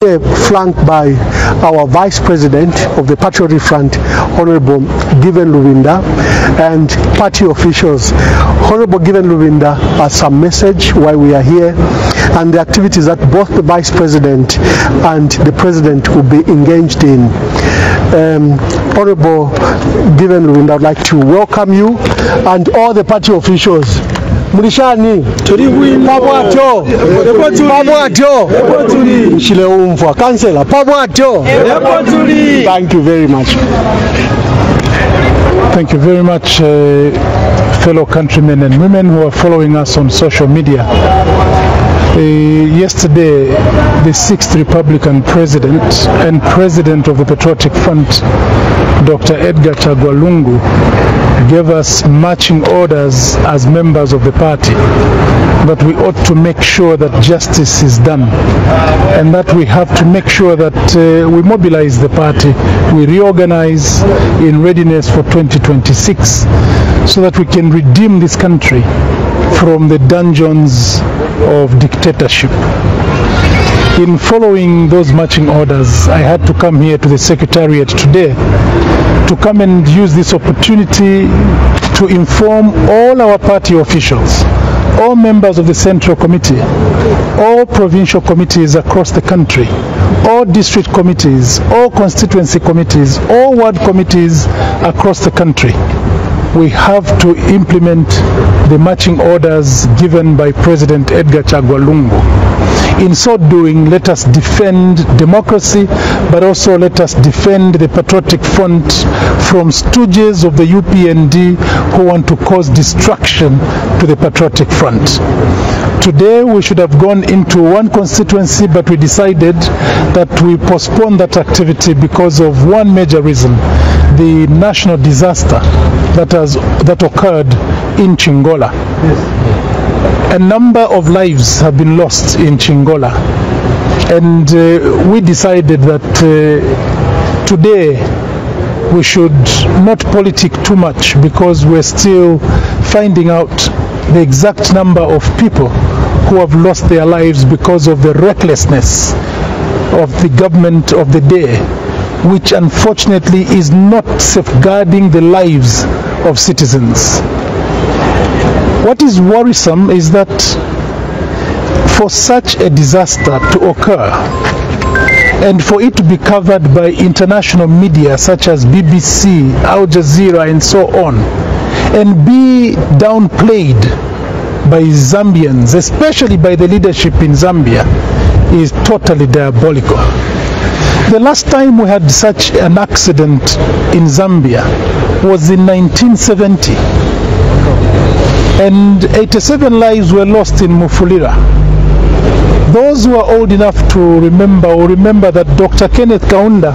flanked by our Vice President of the Patriotic Front, Honorable Given Lubinda, and party officials. Honorable Given Lubinda has some message why we are here and the activities that both the Vice President and the President will be engaged in. Honorable Given Lubinda, I'd like to welcome you and all the party officials. Murishani, Pabwato, Pabwato, Shileumfwa, Councillor, Pabwato. Thank you very much. Thank you very much, fellow countrymen and women who are following us on social media. Yesterday, the 6th Republican President and President of the Patriotic Front, Dr. Edgar Chagwa Lungu, gave us marching orders as members of the party that we ought to make sure that justice is done and that we have to make sure that we mobilize the party, we reorganize in readiness for 2026 so that we can redeem this country from the dungeons of dictatorship. In following those marching orders, I had to come here to the Secretariat today to come and use this opportunity to inform all our party officials, all members of the Central Committee, all provincial committees across the country, all district committees, all constituency committees, all ward committees across the country. We have to implement the marching orders given by President Edgar Chagwa Lungu. In so doing, let us defend democracy, but also let us defend the Patriotic Front from stooges of the UPND who want to cause destruction to the Patriotic Front. Today we should have gone into one constituency, but we decided that we postpone that activity because of one major reason, the national disaster that occurred in Chingola. Yes. A number of lives have been lost in Chingola, and we decided that today we should not politic too much because we're still finding out the exact number of people who have lost their lives because of the recklessness of the government of the day, which unfortunately is not safeguarding the lives of citizens. What is worrisome is that for such a disaster to occur and for it to be covered by international media such as BBC, Al Jazeera and so on, and be downplayed by Zambians, especially by the leadership in Zambia, is totally diabolical. The last time we had such an accident in Zambia was in 1970. And 87 lives were lost in Mufulira. Those who are old enough to remember will remember that Dr. Kenneth Kaunda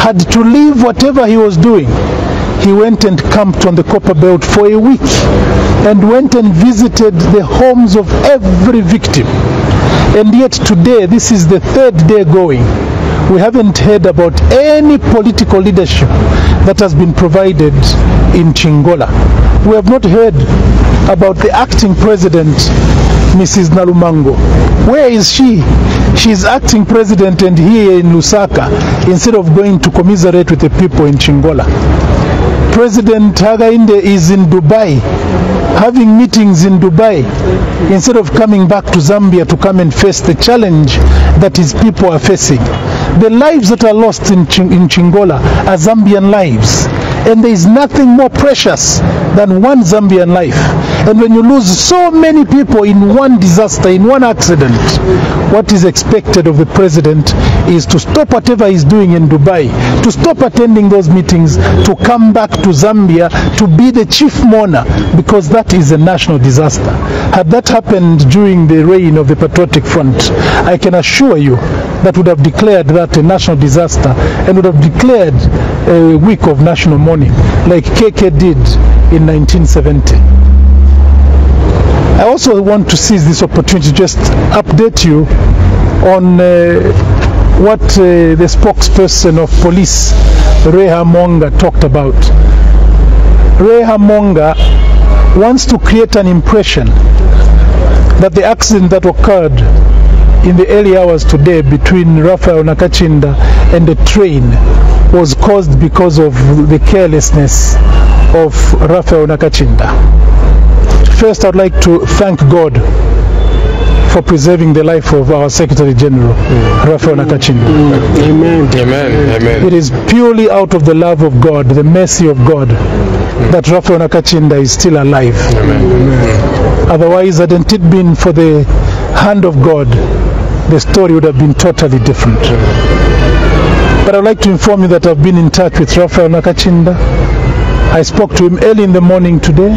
had to leave whatever he was doing. He went and camped on the Copperbelt for a week and went and visited the homes of every victim. And yet today, this is the third day going, we haven't heard about any political leadership that has been provided in Chingola. We have not heard about the acting president, Mrs. Nalumango. Where is she? She's acting president and here in Lusaka instead of going to commiserate with the people in Chingola. President Hakainde is in Dubai, having meetings in Dubai instead of coming back to Zambia to come and face the challenge that his people are facing. The lives that are lost in Chingola are Zambian lives. And there is nothing more precious than one Zambian life. And when you lose so many people in one disaster, in one accident, what is expected of the president is to stop whatever he's doing in Dubai, to stop attending those meetings, to come back to Zambia, to be the chief mourner, because that is a national disaster. Had that happened during the reign of the Patriotic Front, I can assure you that would have declared that a national disaster and would have declared a week of national mourning, like KK did in 1970. I also want to seize this opportunity to just update you on what the spokesperson of police, Rae Hamoonga, talked about. Rae Hamoonga wants to create an impression that the accident that occurred in the early hours today between Raphael Nakachinda and the train was caused because of the carelessness of Raphael Nakachinda. First, I'd like to thank God for preserving the life of our Secretary General, Raphael Nakachinda. Amen. Amen. Amen. It is purely out of the love of God, the mercy of God, that Raphael Nakachinda is still alive. Amen. Amen. Otherwise, hadn't it been for the hand of God, the story would have been totally different. But I'd like to inform you that I've been in touch with Raphael Nakachinda. I spoke to him early in the morning today,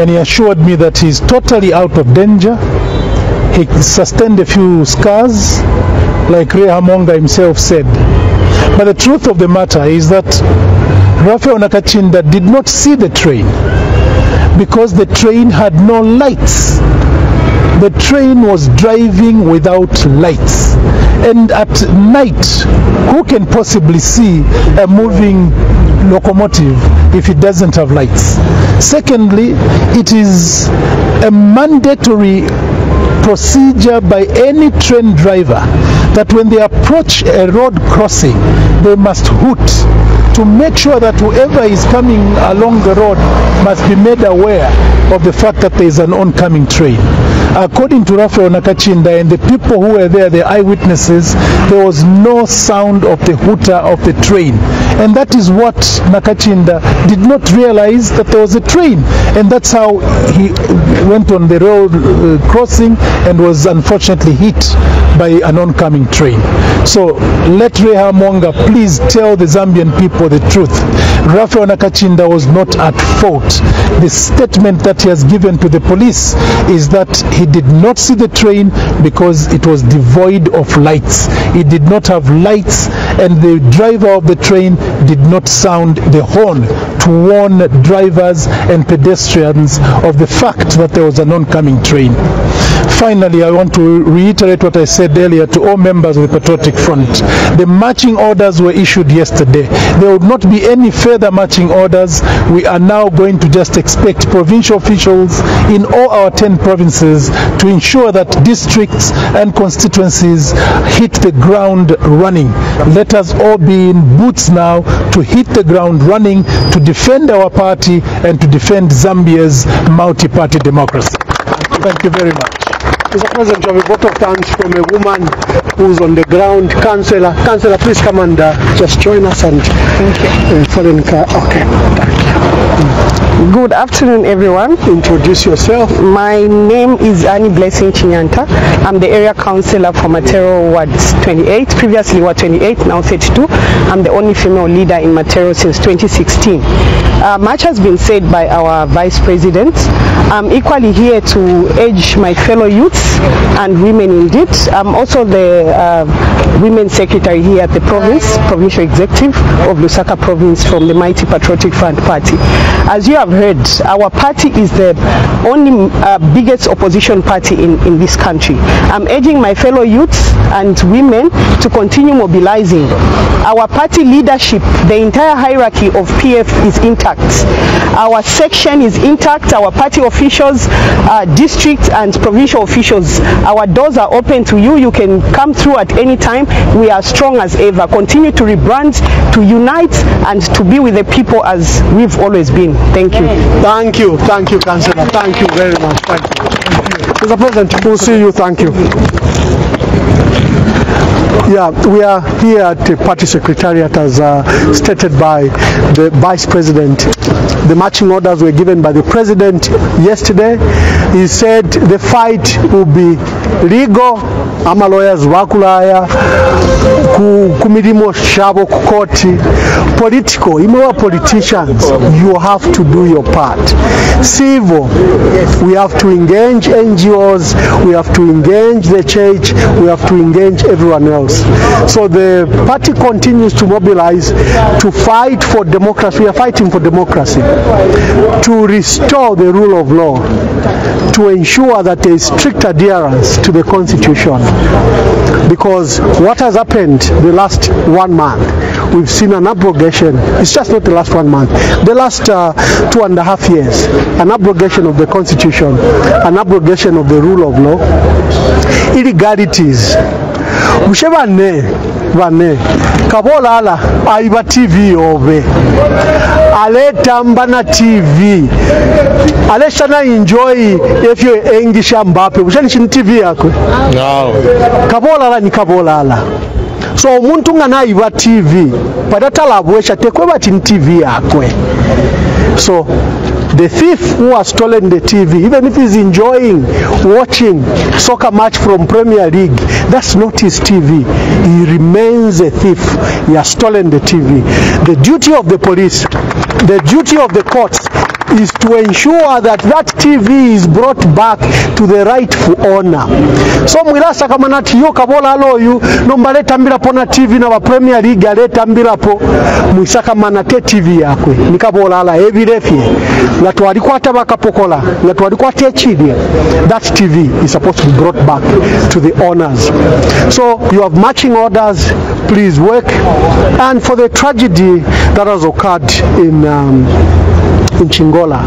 and he assured me that he's totally out of danger. He sustained a few scars, like Rae Hamoonga himself said. But the truth of the matter is that Raphael Nakachinda did not see the train, because the train had no lights. The train was driving without lights, and at night, who can possibly see a moving locomotive if it doesn't have lights? Secondly, it is a mandatory procedure by any train driver that when they approach a road crossing, they must hoot, to make sure that whoever is coming along the road must be made aware of the fact that there is an oncoming train. According to Raphael Nakachinda and the people who were there, the eyewitnesses, there was no sound of the hooter of the train. And that is what Nakachinda did not realize, that there was a train. And that's how he went on the road crossing and was unfortunately hit by an oncoming train. So let Rae Hamoonga please tell the Zambian people the truth. Raphael Nakachinda was not at fault. The statement that he has given to the police is that he did not see the train because it was devoid of lights. It did not have lights, and the driver of the train did not sound the horn to warn drivers and pedestrians of the fact that there was an oncoming train. Finally, I want to reiterate what I said earlier to all members of the Patriotic Front. The marching orders were issued yesterday. There would not be any further marching orders. We are now going to just expect provincial officials in all our 10 provinces to ensure that districts and constituencies hit the ground running. Let us all be in boots now to hit the ground running, to defend our party and to defend Zambia's multi-party democracy. Thank you very much. Mr. President, we have a vote of thanks from a woman who's on the ground, Councillor. Councillor, please come and just join us and foreign car. Okay, thank you. Good afternoon, everyone. Introduce yourself. My name is Annie Blessing Chinyanta. I'm the area councillor for Matero Ward 28. Previously, we were 28, now 32. I'm the only female leader in Matero since 2016. Much has been said by our vice president. I'm equally here to urge my fellow youths and women indeed. I'm also the women's secretary here at the province, provincial executive of Lusaka province from the mighty Patriotic Front party. As you have heard, our party is the only biggest opposition party in this country. I'm urging my fellow youths and women to continue mobilizing. Our party leadership, the entire hierarchy of PF is intact. Our section is intact, our party officials, district and provincial officials, our doors are open to you. You can come through at any time. We are strong as ever. Continue to rebrand, to unite, and to be with the people as we've always been. Thank you. Thank you. Thank you, Councillor. Thank you very much. Thank you. Mr. President, we'll see you. Thank you. Yeah, we are here at the party secretariat as stated by the vice president. The marching orders were given by the president yesterday. He said the fight will be legal. Ama lawyers wakulaya kumilimo shabo kukoti political. Imewa politicians, you have to do your part. Civil, we have to engage NGOs, we have to engage the church, we have to engage everyone else. So the party continues to mobilize to fight for democracy. We are fighting for democracy, to restore the rule of law, to ensure that there is strict adherence to the constitution. Because what has happened the last 1 month, we've seen an abrogation. It's just not the last 1 month, the last 2.5 years, an abrogation of the constitution, an abrogation of the rule of law, irregularities. Mushevane vane kabolala aiba TV ove ale tambana TV ale sana enjoy if you engisha mbape ushanishin TV yako no kabolala ni kabolala. So omuntu nga naiba TV padatalabwesha tekweba tin TV yakwe. So the thief who has stolen the TV, even if he's enjoying watching soccer match from Premier League, that's not his TV. He remains a thief. He has stolen the TV. The duty of the police, the duty of the courts, is to ensure that that TV is brought back to the rightful owner. So mwilasa kama natiyo kabola aloyu nombale tambila pona TV na wa Premier League ale tambila po mwisaka manate TV yakwe ni kabola ala heavy refie latu walikuwa tabaka pokola latu walikuwa techidia. That TV is supposed to be brought back to the owners. So you have marching orders, please work. And for the tragedy that has occurred in Chingola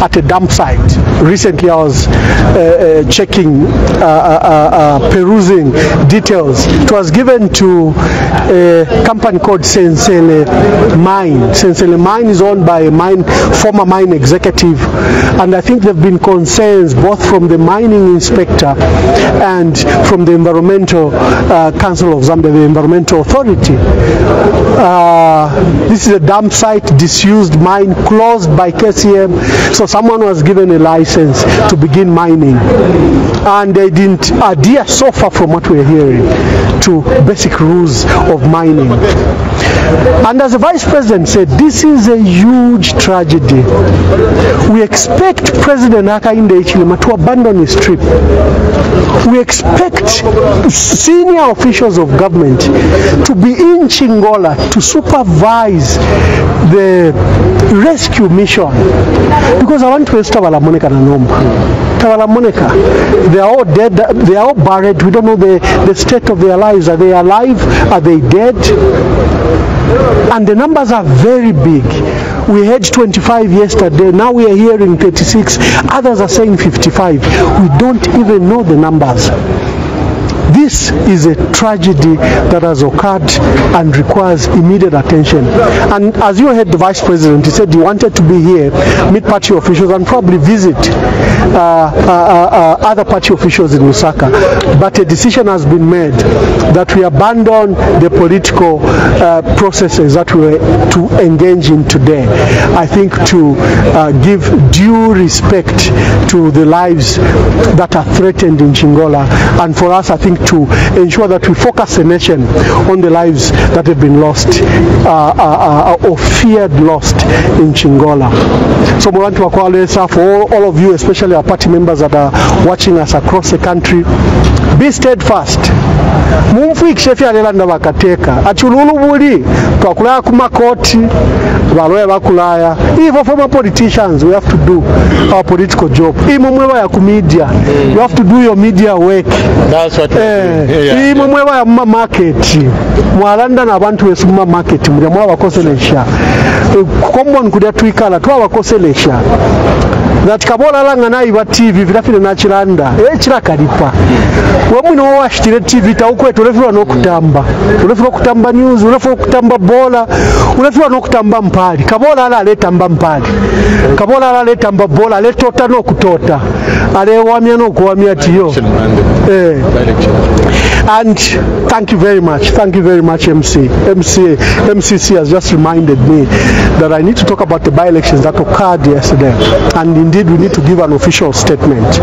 at a dump site. Recently I was checking, perusing details. It was given to a company called Sensele Mine. Sensele Mine is owned by a former mine executive, and I think there have been concerns both from the mining inspector and from the Environmental Council of Zambia, the Environmental Authority. This is a dump site, disused mine, closed by KCM, so someone was given a license to begin mining, and they didn't adhere, so far from what we're hearing, to basic rules of mining. And as the Vice President said, this is a huge tragedy. We expect President Hakainde Hichilema to abandon his trip. We expect senior officials of government to be in Chingola to supervise the rescue mission, because I want to restore Monica and Nomba. Monica, they are all dead, they are all buried. We don't know the state of their lives. Are they alive? Are they dead? And the numbers are very big. We had 25 yesterday, now we are hearing 36, others are saying 55. We don't even know the numbers. This is a tragedy that has occurred and requires immediate attention. And as you heard the Vice President, he said he wanted to be here, meet party officials and probably visit other party officials in Lusaka. But a decision has been made that we abandon the political processes that we were to engage in today. I think to give due respect to the lives that are threatened in Chingola, and for us, I think, to ensure that we focus the nation on the lives that have been lost or feared lost in Chingola. So we want to apologize for all of you, especially our party members that are watching us across the country. Be steadfast. Even former politicians, we have to do our political job. You have to do your media work. That's what that kabola langana iba TV vinafile nachilanda chirakalipa wamwino washitire TV taukwetu ulefirwa nokutamba news, ulefirwa kutamba bola, ulefirwa nokutamba mpali. Kabola ala aletamba mpali, kabola ala aletamba bola, aletota nokutota, alewamia nokuwamia tiyo. And thank you very much. Thank you very much, MCC has just reminded me that I need to talk about the by-elections that occurred yesterday. And indeed, we need to give an official statement.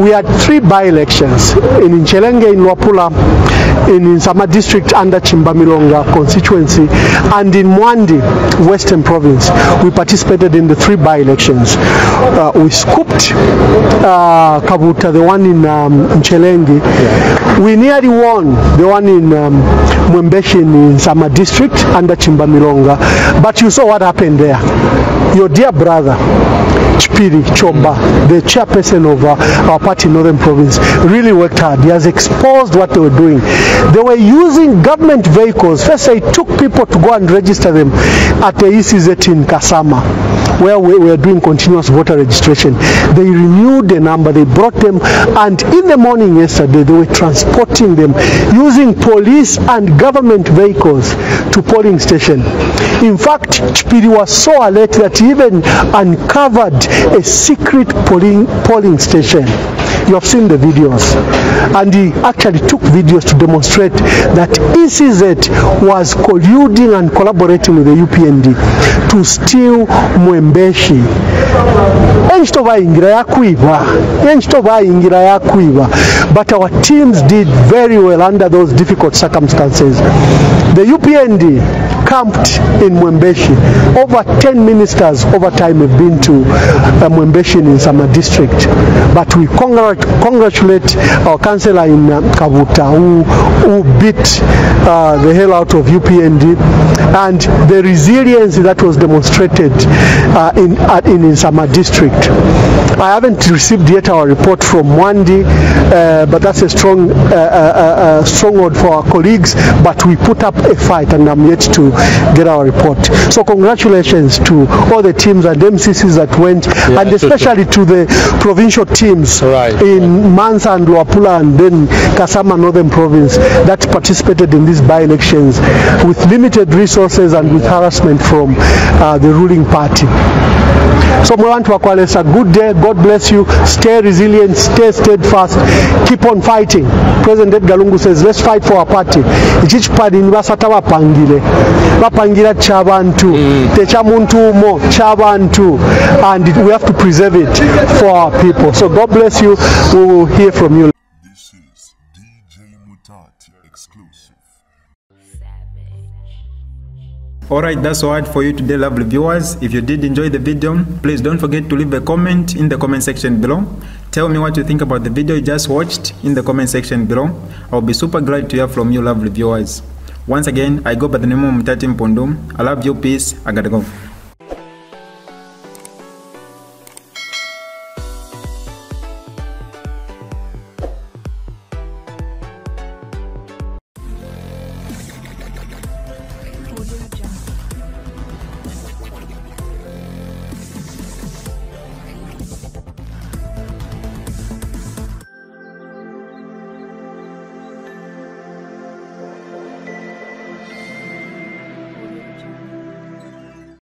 We had three by-elections in Nchelenge, in Luapula, in Insama district under Chimbamilonga constituency, and in Mwandi, Western province. We participated in the three by-elections. We scooped Kabuta, the one in Nchelenge. Yeah. We nearly won the one in Mwembeshi in Insama district under Chimbamilonga. But you saw what happened there. Your dear brother, Chpiri Chomba, the chairperson of our party in Northern Province, really worked hard. He has exposed what they were doing. They were using government vehicles. First, they took people to go and register them at the ECZ in Kasama, where we were doing continuous voter registration. They renewed the number, they brought them, and in the morning yesterday, they were transporting them using police and government vehicles to polling station. In fact, Chpiri was so alert that he even uncovered a secret polling station. You have seen the videos, and he actually took videos to demonstrate that ECZ was colluding and collaborating with the UPND to steal Mwembeshi. But our teams did very well under those difficult circumstances. The UPND camped in Mwembeshi. Over 10 ministers over time have been to Mwembeshi in Sama district. But we congratulate our councillor in Kabuta who beat the hell out of UPND, and the resilience that was demonstrated in Insama district. I haven't received yet our report from Mwandi, but that's a strong stronghold for our colleagues. But we put up a fight, and I'm yet to get our report. So congratulations to all the teams and MCCs that went, yeah, and especially to the provincial teams, right, in Mansa and Luapula and then Kasama, Northern Province, that participated in these by-elections with limited resources and with harassment from the ruling party. So we want to acknowledge a good day. God bless you. Stay resilient, stay steadfast, keep on fighting. President Edgar Lungu says, let's fight for our party. And we have to preserve it for our people. So God bless you. We will hear from you. This is DJ Mutati exclusive. Alright, that's all right for you today, lovely viewers. If you did enjoy the video, please don't forget to leave a comment in the comment section below. Tell me what you think about the video you just watched in the comment section below. I'll be super glad to hear from you, lovely viewers. Once again, I go by the name of Mutati Mpundu. I love you, peace, I gotta go.